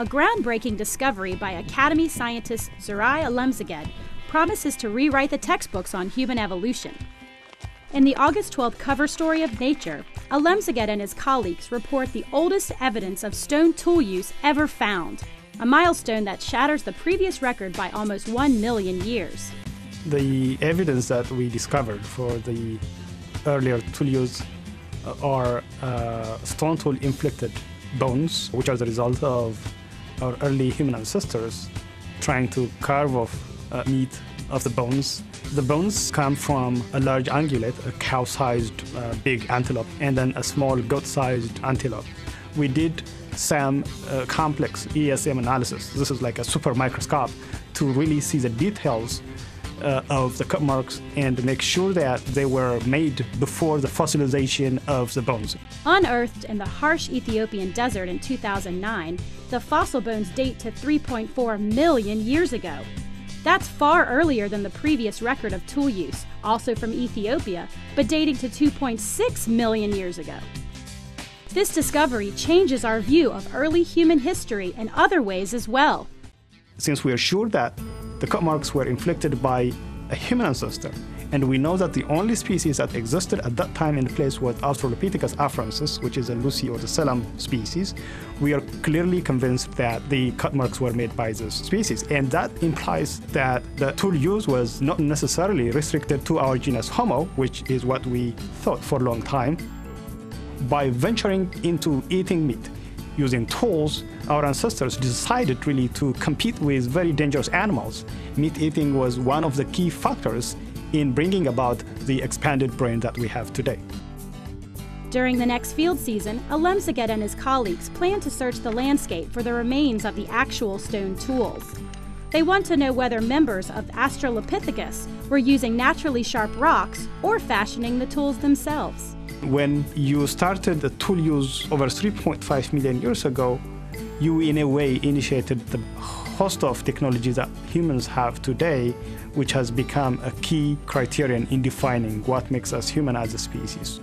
A groundbreaking discovery by Academy scientist Zeray Alemseged promises to rewrite the textbooks on human evolution. In the August 12th cover story of Nature, Alemseged and his colleagues report the oldest evidence of stone tool use ever found, a milestone that shatters the previous record by almost 1 million years. The evidence that we discovered for the earlier tool use are stone tool inflicted bones, which are the result of our early human ancestors trying to carve off meat of the bones. The bones come from a large ungulate, a cow-sized big antelope, and then a small goat-sized antelope. We did SEM complex ESM analysis. This is like a super microscope to really see the details of the cut marks and make sure that they were made before the fossilization of the bones. Unearthed in the harsh Ethiopian desert in 2009, the fossil bones date to 3.4 million years ago. That's far earlier than the previous record of tool use, also from Ethiopia, but dating to 2.6 million years ago. This discovery changes our view of early human history in other ways as well. Since we are sure that the cut marks were inflicted by a human ancestor, and we know that the only species that existed at that time in the place was Australopithecus afarensis, which is a Lucy or the Selam species, we are clearly convinced that the cut marks were made by this species. And that implies that the tool use was not necessarily restricted to our genus Homo, which is what we thought for a long time. By venturing into eating meat using tools, our ancestors decided really to compete with very dangerous animals. Meat eating was one of the key factors in bringing about the expanded brain that we have today. During the next field season, Alemseged and his colleagues plan to search the landscape for the remains of the actual stone tools. They want to know whether members of Australopithecus were using naturally sharp rocks or fashioning the tools themselves. When you started the tool use over 3.5 million years ago, you in a way initiated the host of technologies that humans have today, which has become a key criterion in defining what makes us human as a species.